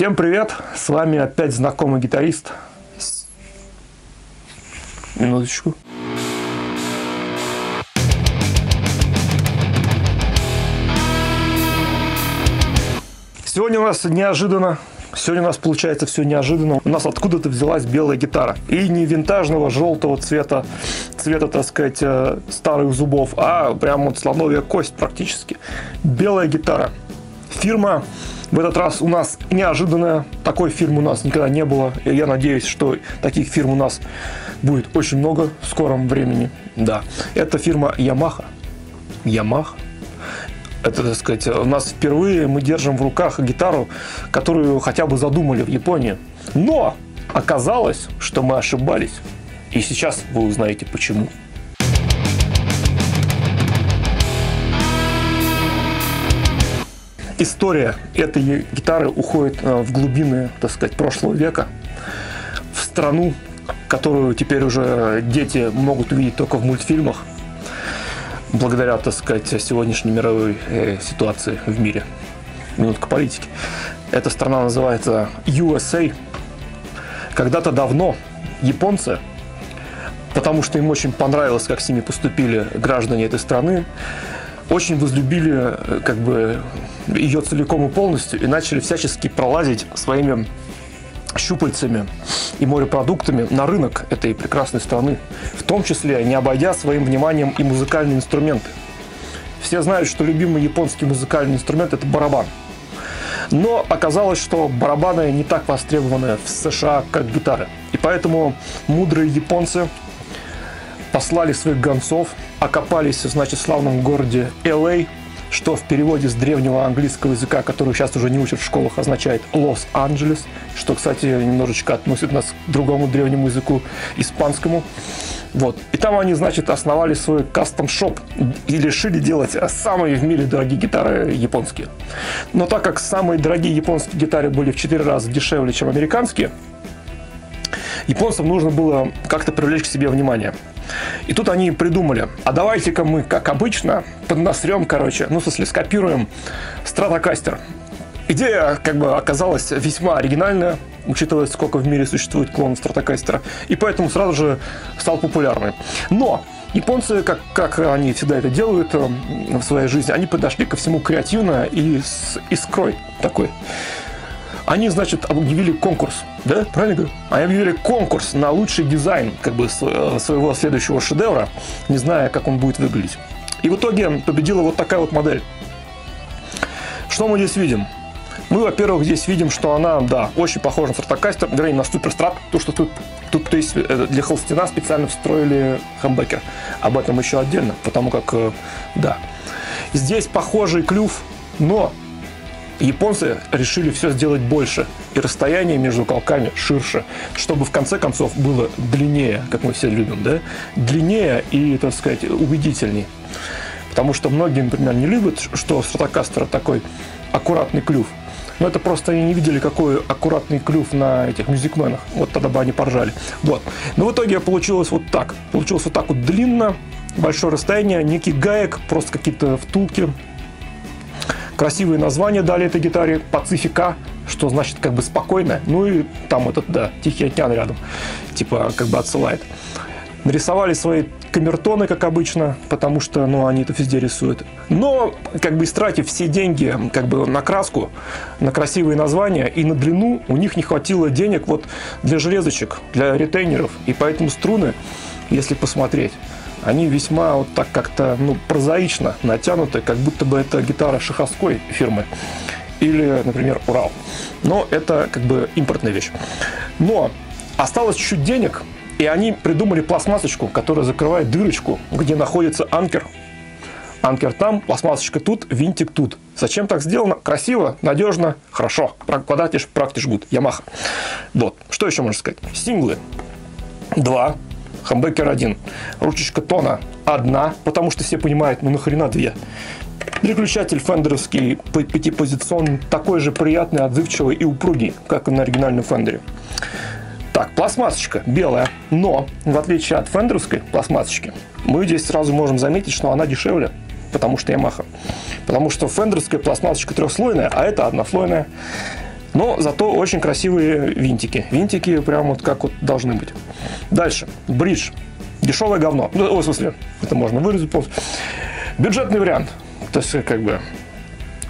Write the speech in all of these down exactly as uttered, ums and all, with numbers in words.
Всем привет! С вами опять знакомый гитарист. Минуточку. Сегодня у нас неожиданно. Сегодня у нас получается все неожиданно. У нас откуда-то взялась белая гитара. И не винтажного желтого цвета, цвета, так сказать, старых зубов, а прям вот слоновья кость практически. Белая гитара. Фирма в этот раз у нас неожиданная. Такой фирмы у нас никогда не было. И я надеюсь, что таких фирм у нас будет очень много в скором времени. Да. Это фирма Yamaha. Yamaha. Это, так сказать, у нас впервые мы держим в руках гитару, которую хотя бы задумали в Японии. Но оказалось, что мы ошибались. И сейчас вы узнаете почему. История этой гитары уходит в глубины, так сказать, прошлого века, в страну, которую теперь уже дети могут увидеть только в мультфильмах, благодаря, так сказать, сегодняшней мировой ситуации в мире. Минутка политики. Эта страна называется ю эс эй. Когда-то давно японцы, потому что им очень понравилось, как с ними поступили граждане этой страны, очень возлюбили как бы ее целиком и полностью и начали всячески пролазить своими щупальцами и морепродуктами на рынок этой прекрасной страны, в том числе не обойдя своим вниманием и музыкальные инструменты. Все знают, что любимый японский музыкальный инструмент – это барабан. Но оказалось, что барабаны не так востребованы в США, как гитары. И поэтому мудрые японцы послали своих гонцов, окопались, значит, в славном городе эл эй, что в переводе с древнего английского языка, который сейчас уже не учат в школах, означает Лос-Анджелес, что, кстати, немножечко относит нас к другому древнему языку, испанскому. Вот. И там они, значит, основали свой кастом-шоп и решили делать самые в мире дорогие гитары японские. Но так как самые дорогие японские гитары были в четыре раза дешевле, чем американские, японцам нужно было как-то привлечь к себе внимание. И тут они придумали, а давайте-ка мы, как обычно, поднасрем, короче, ну, в смысле, скопируем стратокастер. Идея, как бы, оказалась весьма оригинальная, учитывая, сколько в мире существует клонов стратокастера, и поэтому сразу же стал популярным. Но японцы, как, как они всегда это делают в своей жизни, они подошли ко всему креативно и с искрой такой. Они, значит, объявили конкурс, да, правильно говорю? Они объявили конкурс на лучший дизайн, как бы, своего следующего шедевра, не зная, как он будет выглядеть. И в итоге победила вот такая вот модель. Что мы здесь видим? Мы, во-первых, здесь видим, что она, да, очень похожа на стратокастер, вернее, на суперстрат, то, что тут, тут то есть, для холстина специально встроили хамбекер. Об этом еще отдельно, потому как, да. Здесь похожий клюв, но японцы решили все сделать больше, и расстояние между уголками ширше, чтобы в конце концов было длиннее, как мы все любим, да? Длиннее и, так сказать, убедительней. Потому что многие, например, не любят, что у стратокастера такой аккуратный клюв. Но это просто они не видели, какой аккуратный клюв на этих мюзикменах. Вот тогда бы они поржали. Вот. Но в итоге получилось вот так. Получилось вот так вот длинно, большое расстояние, некий гаек, просто какие-то втулки. Красивые названия дали этой гитаре Pacifica, что значит как бы спокойно. Ну и там этот, да, Тихий океан рядом, типа как бы отсылает. Нарисовали свои камертоны, как обычно, потому что, ну, они это везде рисуют. Но как бы истратив все деньги как бы на краску, на красивые названия и на длину, у них не хватило денег вот для железочек, для ретейнеров. И поэтому струны, если посмотреть, они весьма вот так как-то, ну, прозаично натянуты, как будто бы это гитара шаховской фирмы или, например, Урал. Но это как бы импортная вещь. Но осталось чуть денег, и они придумали пластмассочку, которая закрывает дырочку, где находится анкер. Анкер там, пластмассочка тут, винтик тут. Зачем так сделано? Красиво, надежно, хорошо. Квадратиш, практиш, гуд. Ямаха. Вот. Что еще можно сказать? Синглы. Два. Хамбекер один, ручечка тона одна, потому что все понимают, ну нахрена две. Переключатель фендеровский, пятипозиционный, такой же приятный, отзывчивый и упругий, как и на оригинальном фендере. Так, пластмассочка белая, но в отличие от фендеровской пластмассочки, мы здесь сразу можем заметить, что она дешевле, потому что Yamaha. Потому что фендеровская пластмассочка трехслойная, а это однослойная. Но зато очень красивые винтики. Винтики прям вот как вот должны быть. Дальше. Бридж. Дешевое говно. Ну, в смысле, это можно выразить полностью. Бюджетный вариант. То есть, как бы,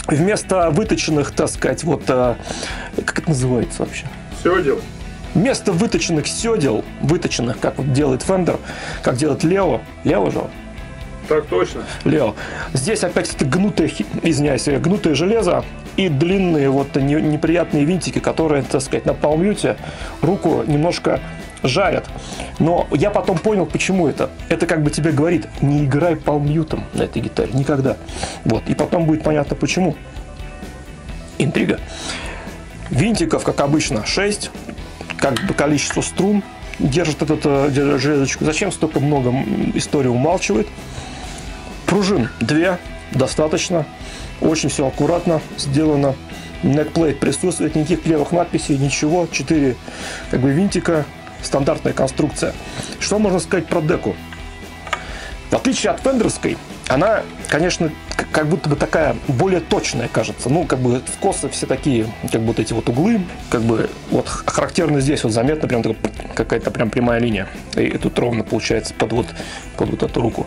вместо выточенных, так сказать, вот... Как это называется вообще? Сёдел. Вместо выточенных сёдел, выточенных, как вот делает Fender, как делает Лео. Лео же? Так точно. Лео. Здесь опять это гнутое, извиняюсь, гнутое железо и длинные вот неприятные винтики, которые, так сказать, на палмьюте руку немножко жарят. Но я потом понял, почему это. Это как бы тебе говорит, не играй палмьютом на этой гитаре. Никогда. Вот. И потом будет понятно, почему. Интрига. Винтиков, как обычно, шесть. Как бы количество струн держит эту железочку. Зачем столько много, истории умалчивает. Пружин две. Достаточно. Очень все аккуратно сделано. Некплейт присутствует. Никаких левых надписей, ничего. Четыре как бы винтика. Стандартная конструкция. Что можно сказать про деку? В отличие от фендерской, она, конечно, как будто бы такая более точная, кажется. Ну, как бы в косы все такие, как будто эти вот углы, как бы вот характерно здесь вот заметно прям какая-то прям прямая линия. И тут ровно получается под вот, под вот эту руку.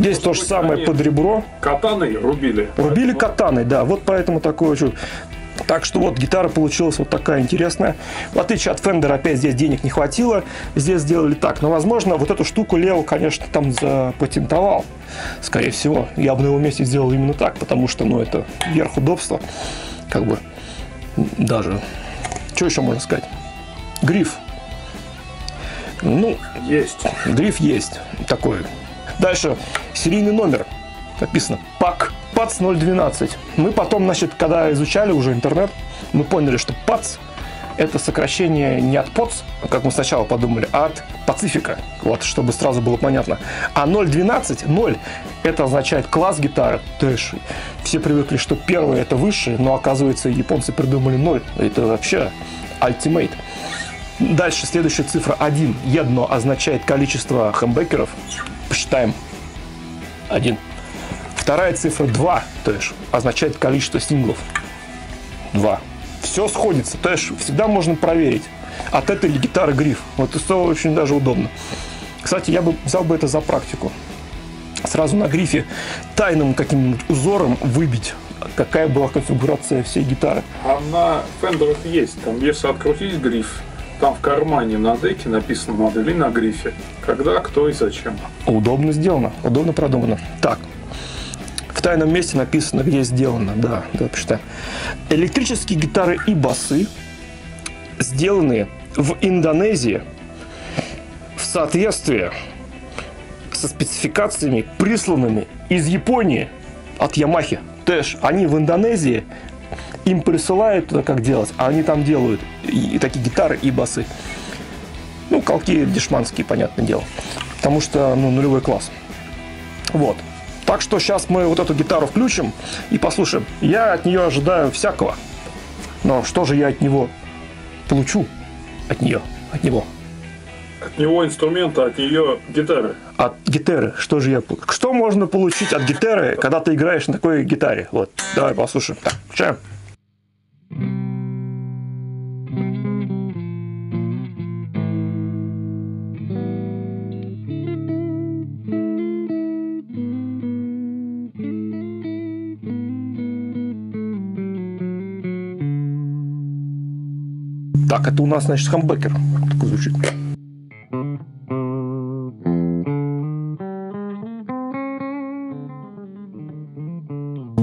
Здесь то же самое под ребро. Катаной рубили. Рубили катаной, да. Вот поэтому такое чудо. Так что вот гитара получилась вот такая интересная. В отличие от Fender, опять здесь денег не хватило. Здесь сделали так. Но, возможно, вот эту штуку Лео, конечно, там запатентовал. Скорее всего, я бы на его месте сделал именно так, потому что, ну, это верх удобства. Как бы даже... Что еще можно сказать? Гриф. Ну, есть. Гриф есть такой. Дальше. Серийный номер. Написано пак ноль двенадцать. Мы потом, значит, когда изучали уже интернет, мы поняли, что пац это сокращение не от поц, как мы сначала подумали, а от Pacifica. Вот, чтобы сразу было понятно. А ноль двенадцать, ноль, это означает класс гитары. То есть все привыкли, что первый это выше, но оказывается японцы придумали ноль. Это вообще ультимейт. Дальше следующая цифра один. Едно означает количество хамбекеров. Посчитаем. один. Вторая цифра два, то есть означает количество синглов. два. Все сходится, то есть всегда можно проверить, от этой ли гитары гриф. Вот это очень даже удобно. Кстати, я бы взял бы это за практику. Сразу на грифе тайным каким-нибудь узором выбить, какая была конфигурация всей гитары. А на Fender есть, там если открутить гриф, там в кармане на деке написано модель на грифе, когда, кто и зачем. Удобно сделано, удобно продумано. Так. В тайном месте написано, где сделано. Да, да, посчитаем. Электрические гитары и басы, сделанные в Индонезии в соответствии со спецификациями, присланными из Японии от Ямахи. То есть они в Индонезии, им присылают туда, как делать, а они там делают и, и такие гитары и басы. Ну, колки дешманские, понятное дело. Потому что, ну, нулевой класс. Вот. Так что сейчас мы вот эту гитару включим и послушаем. Я от нее ожидаю всякого. Но что же я от него получу? От нее, от него. От него инструмента, от нее гитары. От гитары. Что же я... Что можно получить от гитары, когда ты играешь на такой гитаре? Вот, давай послушаем. Так, включаем. Так, это у нас, значит, хамбекер. Так звучит.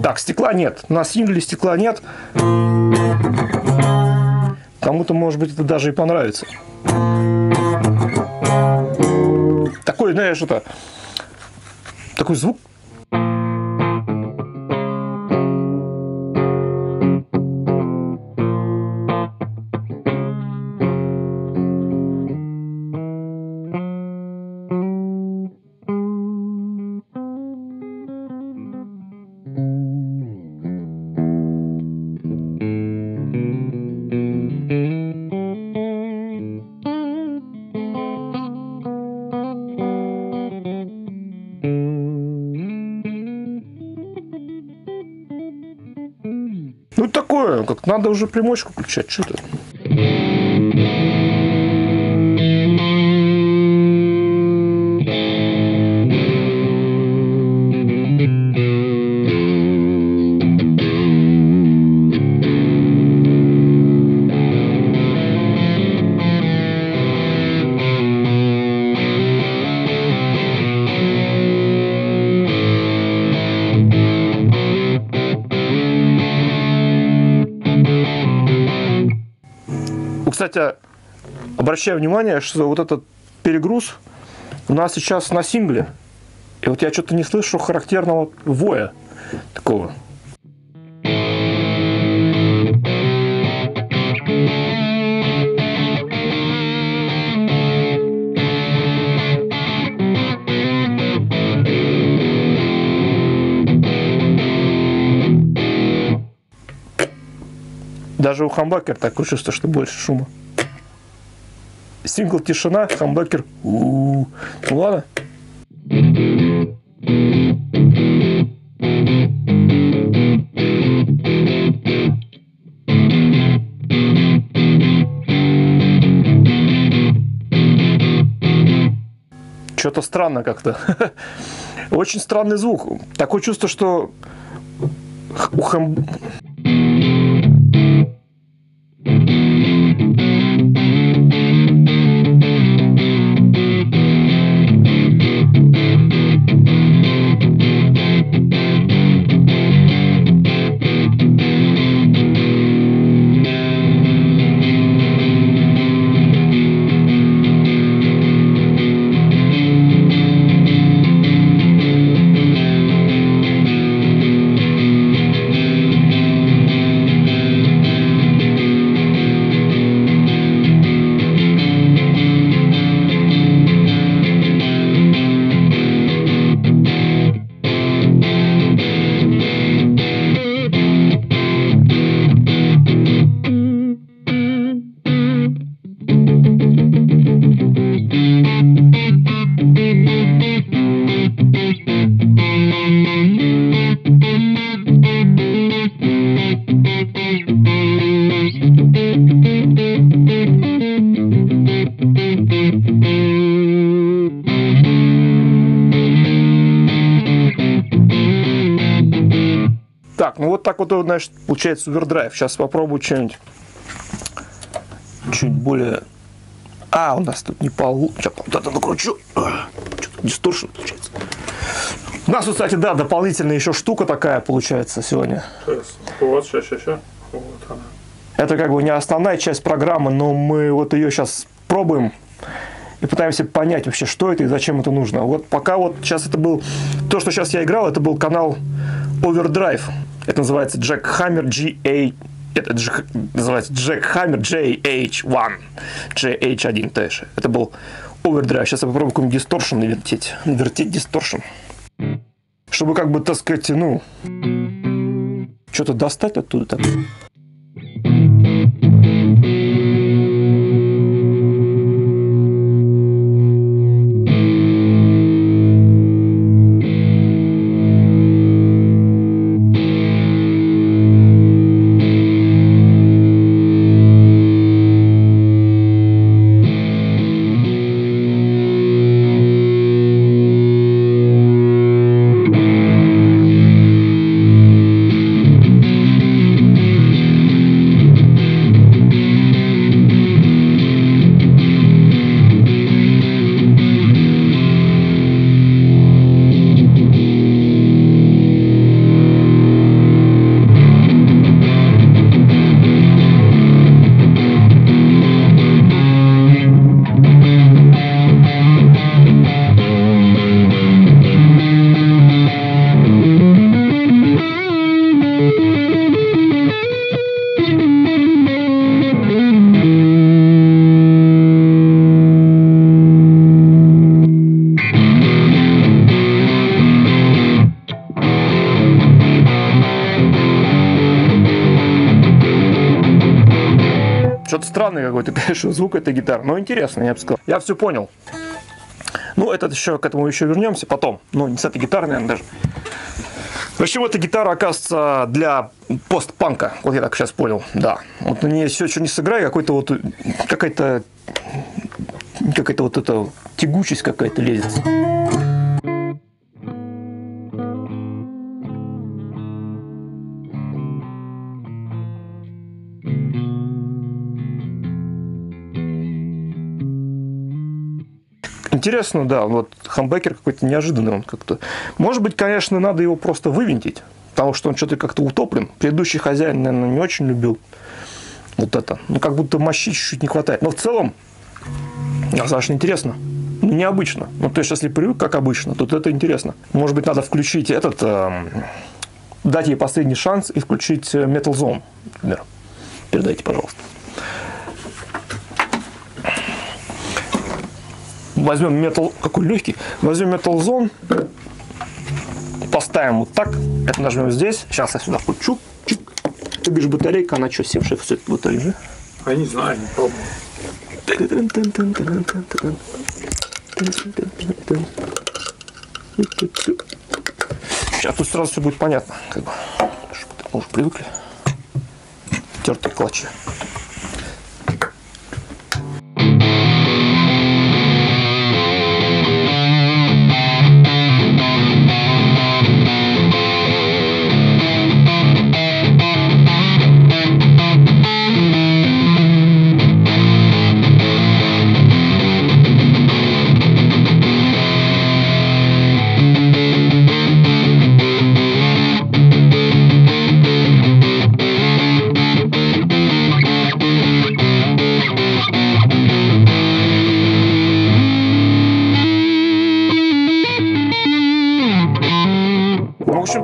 Так, стекла нет. На сингле стекла нет. Кому-то, может быть, это даже и понравится. Такой, знаешь, это... Такой звук. Mm-hmm. прям как надо уже примочку включать, что ты. Кстати, обращаю внимание, что вот этот перегруз у нас сейчас на сингле. И вот я что-то не слышу характерного воя такого. Даже у хамбекера такое чувство, что больше шума. Сингл тишина, хамбекер. Ну ладно. Что-то странно как-то. Очень странный звук. Такое чувство, что у хамб... Ну вот так вот, значит, получается овердрайв. Сейчас попробую что-нибудь чуть более... А, у нас тут не получится. Сейчас вот это накручу. Что-то дисторшн получается. У нас, кстати, да, дополнительная еще штука такая получается сегодня. Вот, сейчас, сейчас, сейчас. Вот она. Это как бы не основная часть программы, но мы вот ее сейчас пробуем и пытаемся понять вообще, что это и зачем это нужно. Вот пока вот сейчас это был... То, что сейчас я играл, это был канал Overdrive. Это называется JackHammer джи эй... Это Джек, называется JackHammer джей эйч один. джей эйч один, конечно. Это был Overdrive. Сейчас я попробую какой-нибудь дисторшн навертеть. Навертеть дисторшн. Чтобы как бы, так сказать, ну... Что-то достать оттуда-то. Что-то странный какой-то, конечно, звук этой гитары, но интересно, я бы сказал. Я все понял. Ну, этот еще, к этому еще вернемся потом. Ну, не с этой гитары, наверное, даже. В общем, эта гитара, оказывается, для постпанка. Вот я так сейчас понял, да. Вот на ней все, что не сыграй, какой-то вот, какая-то, какая-то вот эта тягучесть какая-то лезет. Интересно, да, вот хамбекер какой-то неожиданный он как-то. Может быть, конечно, надо его просто вывинтить, потому что он что-то как-то утоплен. Предыдущий хозяин, наверное, не очень любил вот это. Ну, как будто мощи чуть-чуть не хватает. Но в целом, достаточно интересно. Ну, необычно. Ну, то есть, если привык, как обычно, то это интересно. Может быть, надо включить этот, э, дать ей последний шанс и включить Metal Zone, например. Передайте, пожалуйста. Возьмем Metal, какой легкий, возьмем Metal Zone, поставим вот так, это нажмем здесь, сейчас я сюда включу, чик, ты говоришь, батарейка, она что, севшая все это батарея? Я не знаю, не пробовал. Сейчас тут сразу все будет понятно, как бы, мы уже привыкли, тертые клатчи.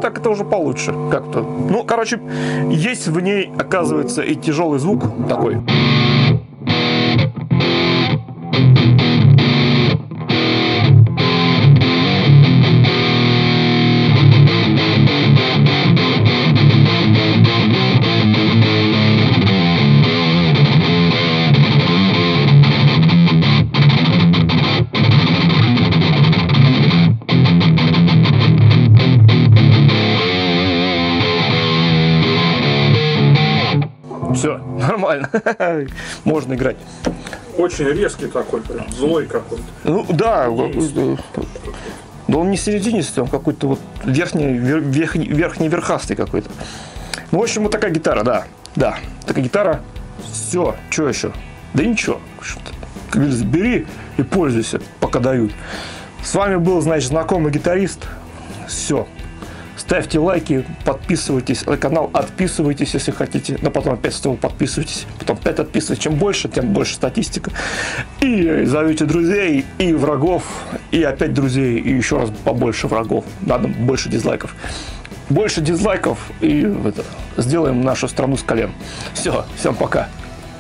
Так это уже получше как-то. Ну, короче, есть в ней, оказывается, и тяжелый звук такой. Все, нормально. Можно играть. Очень резкий такой, прям злой какой-то. Ну да, да, он не серединистый, он какой-то вот верхний, верхний, верхний верхастый какой-то. Ну, в общем, вот такая гитара, да. Да, такая гитара. Все, что еще? Да ничего. Как говорится, бери и пользуйся, пока дают. С вами был, значит, знакомый гитарист. Все. Ставьте лайки, подписывайтесь на канал, отписывайтесь, если хотите, но потом опять снова подписывайтесь, потом опять отписывайтесь. Чем больше, тем больше статистика. И зовите друзей, и врагов, и опять друзей, и еще раз побольше врагов. Надо больше дизлайков. Больше дизлайков, и это, сделаем нашу страну с колен. Все, всем пока.